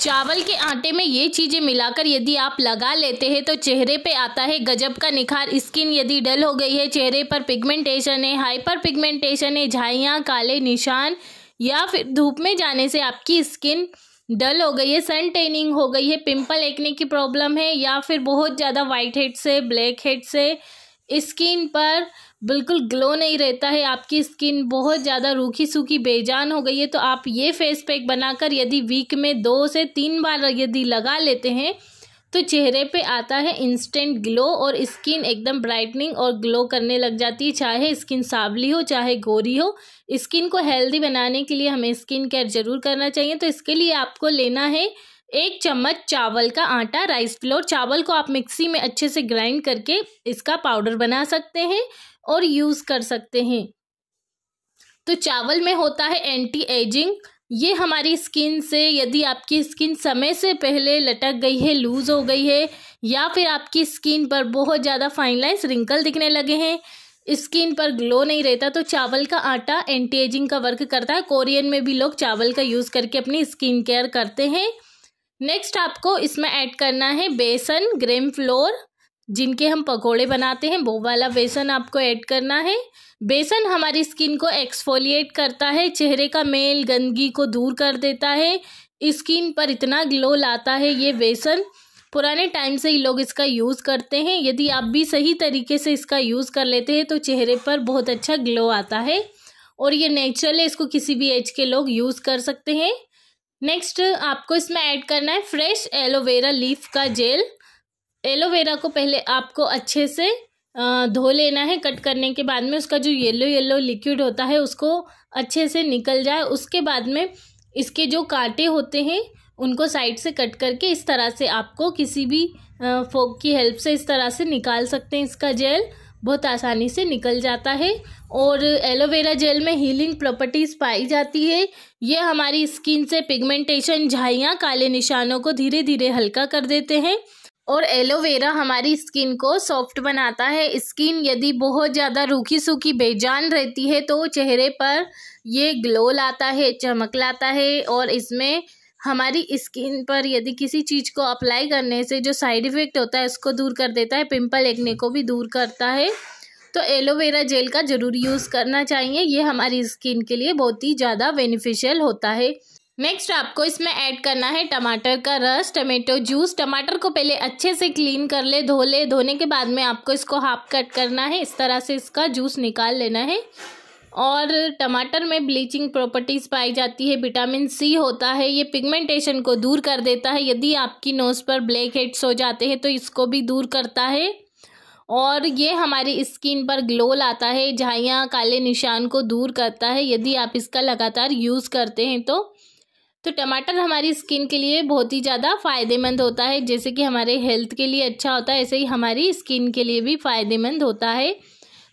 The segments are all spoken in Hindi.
चावल के आटे में ये चीज़ें मिलाकर यदि आप लगा लेते हैं तो चेहरे पे आता है गजब का निखार। स्किन यदि डल हो गई है, चेहरे पर पिगमेंटेशन है, हाइपर पिगमेंटेशन है, झाइयाँ, काले निशान या फिर धूप में जाने से आपकी स्किन डल हो गई है, सन टेनिंग हो गई है, पिंपल एक्ने की प्रॉब्लम है या फिर बहुत ज़्यादा वाइट हेड से, ब्लैक हेड से स्किन पर बिल्कुल ग्लो नहीं रहता है, आपकी स्किन बहुत ज़्यादा रूखी सूखी बेजान हो गई है, तो आप ये फेस पैक बनाकर यदि वीक में 2 से 3 बार यदि लगा लेते हैं तो चेहरे पे आता है इंस्टेंट ग्लो और स्किन एकदम ब्राइटनिंग और ग्लो करने लग जाती है। चाहे स्किन सांवली हो चाहे गोरी हो, स्किन को हेल्दी बनाने के लिए हमें स्किन केयर ज़रूर करना चाहिए। तो इसके लिए आपको लेना है 1 चम्मच चावल का आटा, राइस फ्लोर। चावल को आप मिक्सी में अच्छे से ग्राइंड करके इसका पाउडर बना सकते हैं और यूज़ कर सकते हैं। तो चावल में होता है एंटी एजिंग, ये हमारी स्किन से, यदि आपकी स्किन समय से पहले लटक गई है, लूज़ हो गई है या फिर आपकी स्किन पर बहुत ज़्यादा फाइन लाइंस, रिंकल दिखने लगे हैं, स्किन पर ग्लो नहीं रहता, तो चावल का आटा एंटी एजिंग का वर्क करता है। कोरियन में भी लोग चावल का यूज़ करके अपनी स्किन केयर करते हैं। नेक्स्ट आपको इसमें ऐड करना है बेसन, ग्रेम फ्लोर, जिनके हम पकोड़े बनाते हैं वो वाला बेसन आपको ऐड करना है। बेसन हमारी स्किन को एक्सफोलिएट करता है, चेहरे का मेल गंदगी को दूर कर देता है, स्किन पर इतना ग्लो लाता है। ये बेसन पुराने टाइम से ही लोग इसका यूज़ करते हैं, यदि आप भी सही तरीके से इसका यूज़ कर लेते हैं तो चेहरे पर बहुत अच्छा ग्लो आता है और ये नेचुरल है, इसको किसी भी एज के लोग यूज़ कर सकते हैं। नेक्स्ट आपको इसमें ऐड करना है फ्रेश एलोवेरा लीफ का जेल। एलोवेरा को पहले आपको अच्छे से धो लेना है, कट करने के बाद में उसका जो येलो येलो लिक्विड होता है उसको अच्छे से निकल जाए। उसके बाद में इसके जो कांटे होते हैं उनको साइड से कट करके इस तरह से आपको किसी भी फोक की हेल्प से इस तरह से निकाल सकते हैं। इसका जेल बहुत आसानी से निकल जाता है और एलोवेरा जेल में हीलिंग प्रॉपर्टीज़ पाई जाती है। ये हमारी स्किन से पिगमेंटेशन, झाइयाँ, काले निशानों को धीरे धीरे हल्का कर देते हैं और एलोवेरा हमारी स्किन को सॉफ्ट बनाता है। स्किन यदि बहुत ज़्यादा रूखी सूखी बेजान रहती है तो चेहरे पर ये ग्लो लाता है, चमक लाता है और इसमें हमारी स्किन पर यदि किसी चीज़ को अप्लाई करने से जो साइड इफ़ेक्ट होता है उसको दूर कर देता है, पिंपल एक्ने को भी दूर करता है। तो एलोवेरा जेल का ज़रूर यूज़ करना चाहिए, ये हमारी स्किन के लिए बहुत ही ज़्यादा बेनिफिशियल होता है। नेक्स्ट आपको इसमें ऐड करना है टमाटर का रस, टमेटो जूस। टमाटर को पहले अच्छे से क्लीन कर ले, धो ले। धोने के बाद में आपको इसको हाफ कट करना है, इस तरह से इसका जूस निकाल लेना है। और टमाटर में ब्लीचिंग प्रॉपर्टीज़ पाई जाती है, विटामिन सी होता है, ये पिगमेंटेशन को दूर कर देता है। यदि आपकी नोज़ पर ब्लैक हेड्स हो जाते हैं तो इसको भी दूर करता है और ये हमारी स्किन पर ग्लो लाता है, झाइयाँ, काले निशान को दूर करता है, यदि आप इसका लगातार यूज़ करते हैं तो टमाटर हमारी स्किन के लिए बहुत ही ज़्यादा फ़ायदेमंद होता है। जैसे कि हमारे हेल्थ के लिए अच्छा होता है, ऐसे ही हमारी स्किन के लिए भी फ़ायदेमंद होता है।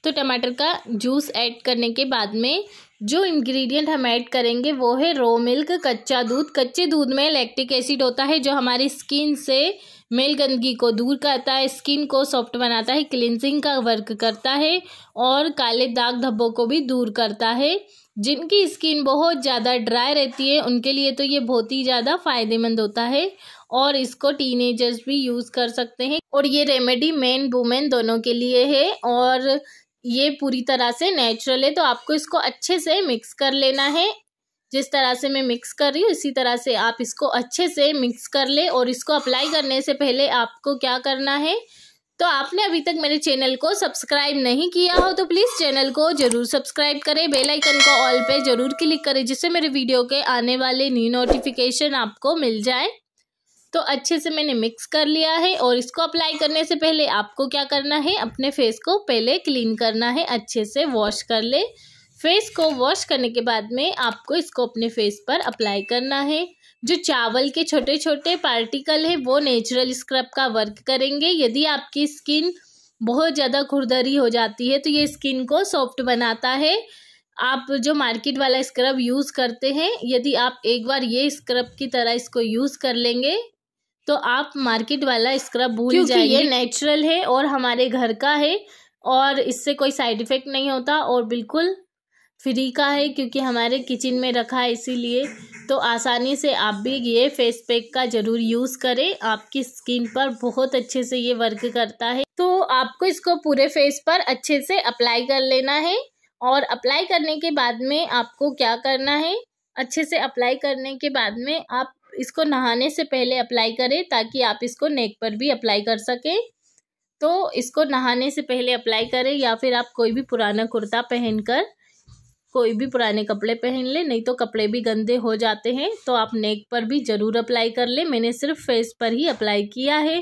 तो टमाटर का जूस ऐड करने के बाद में जो इंग्रेडिएंट हम ऐड करेंगे वो है रो मिल्क, कच्चा दूध। कच्चे दूध में लैक्टिक एसिड होता है जो हमारी स्किन से मेल गंदगी को दूर करता है, स्किन को सॉफ्ट बनाता है, क्लिनजिंग का वर्क करता है और काले दाग धब्बों को भी दूर करता है। जिनकी स्किन बहुत ज़्यादा ड्राई रहती है उनके लिए तो ये बहुत ही ज़्यादा फ़ायदेमंद होता है और इसको टीनेजर्स भी यूज़ कर सकते हैं। और ये रेमेडी मेन वुमेन दोनों के लिए है और ये पूरी तरह से नेचुरल है। तो आपको इसको अच्छे से मिक्स कर लेना है, जिस तरह से मैं मिक्स कर रही हूँ इसी तरह से आप इसको अच्छे से मिक्स कर ले। और इसको अप्लाई करने से पहले आपको क्या करना है, तो आपने अभी तक मेरे चैनल को सब्सक्राइब नहीं किया हो तो प्लीज़ चैनल को ज़रूर सब्सक्राइब करें, बेल आइकन को ऑल पे ज़रूर क्लिक करें जिससे मेरे वीडियो के आने वाले न्यू नोटिफिकेशन आपको मिल जाए। तो अच्छे से मैंने मिक्स कर लिया है और इसको अप्लाई करने से पहले आपको क्या करना है, अपने फेस को पहले क्लीन करना है, अच्छे से वॉश कर ले। फेस को वॉश करने के बाद में आपको इसको अपने फेस पर अप्लाई करना है। जो चावल के छोटे छोटे पार्टिकल है वो नेचुरल स्क्रब का वर्क करेंगे। यदि आपकी स्किन बहुत ज़्यादा खुरदरी हो जाती है तो ये स्किन को सॉफ्ट बनाता है। आप जो मार्केट वाला स्क्रब यूज़ करते हैं, यदि आप एक बार ये स्क्रब की तरह इसको यूज़ कर लेंगे तो आप मार्केट वाला स्क्रब भूल जाएंगे, क्योंकि ये नेचुरल है और हमारे घर का है और इससे कोई साइड इफ़ेक्ट नहीं होता और बिल्कुल फ्री का है क्योंकि हमारे किचन में रखा है, इसीलिए तो आसानी से आप भी ये फेस पैक का ज़रूर यूज़ करें। आपकी स्किन पर बहुत अच्छे से ये वर्क करता है। तो आपको इसको पूरे फेस पर अच्छे से अप्लाई कर लेना है और अप्लाई करने के बाद में आपको क्या करना है, अच्छे से अप्लाई करने के बाद में आप इसको नहाने से पहले अप्लाई करें ताकि आप इसको नेक पर भी अप्लाई कर सकें। तो इसको नहाने से पहले अप्लाई करें या फिर आप कोई भी पुराना कुर्ता पहनकर, कोई भी पुराने कपड़े पहन ले, नहीं तो कपड़े भी गंदे हो जाते हैं, तो आप नेक पर भी ज़रूर अप्लाई कर ले। मैंने सिर्फ फेस पर ही अप्लाई किया है।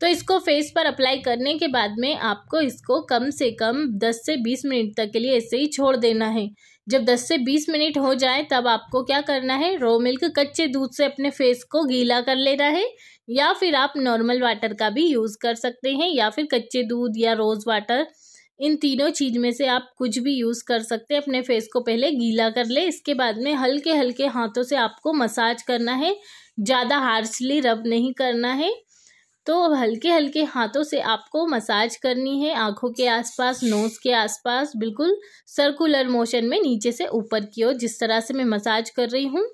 तो इसको फेस पर अप्लाई करने के बाद में आपको इसको कम से कम 10 से 20 मिनट तक के लिए ऐसे ही छोड़ देना है। जब 10 से 20 मिनट हो जाए तब आपको क्या करना है, रो मिल्क कच्चे दूध से अपने फेस को गीला कर लेना है या फिर आप नॉर्मल वाटर का भी यूज़ कर सकते हैं या फिर कच्चे दूध या रोज़ वाटर, इन तीनों चीज़ में से आप कुछ भी यूज़ कर सकते हैं। अपने फेस को पहले गीला कर ले, इसके बाद में हल्के हल्के हाथों से आपको मसाज करना है, ज़्यादा हार्शली रब नहीं करना है। तो हल्के हल्के हाथों से आपको मसाज करनी है, आँखों के आसपास, नोज़ के आसपास, बिल्कुल सर्कुलर मोशन में नीचे से ऊपर की ओर, जिस तरह से मैं मसाज कर रही हूँ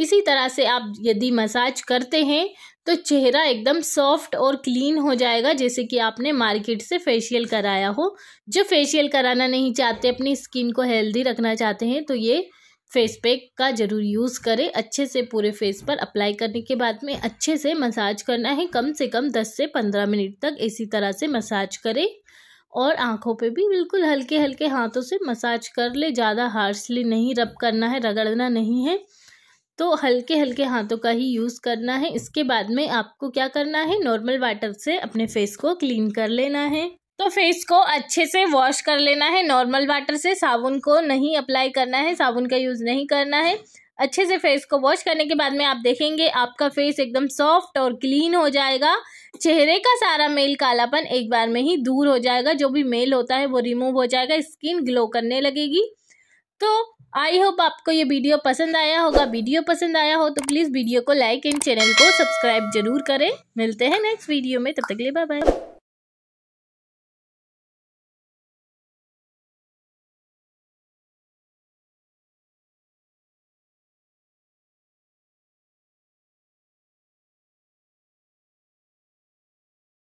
इसी तरह से आप यदि मसाज करते हैं तो चेहरा एकदम सॉफ्ट और क्लीन हो जाएगा, जैसे कि आपने मार्केट से फेशियल कराया हो। जो फेशियल कराना नहीं चाहते, अपनी स्किन को हेल्दी रखना चाहते हैं, तो ये फेस पैक का ज़रूर यूज़ करें। अच्छे से पूरे फेस पर अप्लाई करने के बाद में अच्छे से मसाज करना है, कम से कम 10 से 15 मिनट तक इसी तरह से मसाज करें और आँखों पे भी बिल्कुल हल्के हल्के हाथों से मसाज कर ले। ज़्यादा हार्शली नहीं रब करना है, रगड़ना नहीं है, तो हल्के हल्के हाथों का ही यूज़ करना है। इसके बाद में आपको क्या करना है, नॉर्मल वाटर से अपने फेस को क्लीन कर लेना है। तो फेस को अच्छे से वॉश कर लेना है नॉर्मल वाटर से, साबुन को नहीं अप्लाई करना है, साबुन का यूज़ नहीं करना है। अच्छे से फेस को वॉश करने के बाद में आप देखेंगे आपका फेस एकदम सॉफ्ट और क्लीन हो जाएगा। चेहरे का सारा मेल कालापन एक बार में ही दूर हो जाएगा, जो भी मेल होता है वो रिमूव हो जाएगा, स्किन ग्लो करने लगेगी। तो आई होप आपको ये वीडियो पसंद आया होगा। वीडियो पसंद आया हो तो प्लीज़ वीडियो को लाइक एंड चैनल को सब्सक्राइब जरूर करें। मिलते हैं नेक्स्ट वीडियो में, तब तक के लिए बाय बाय।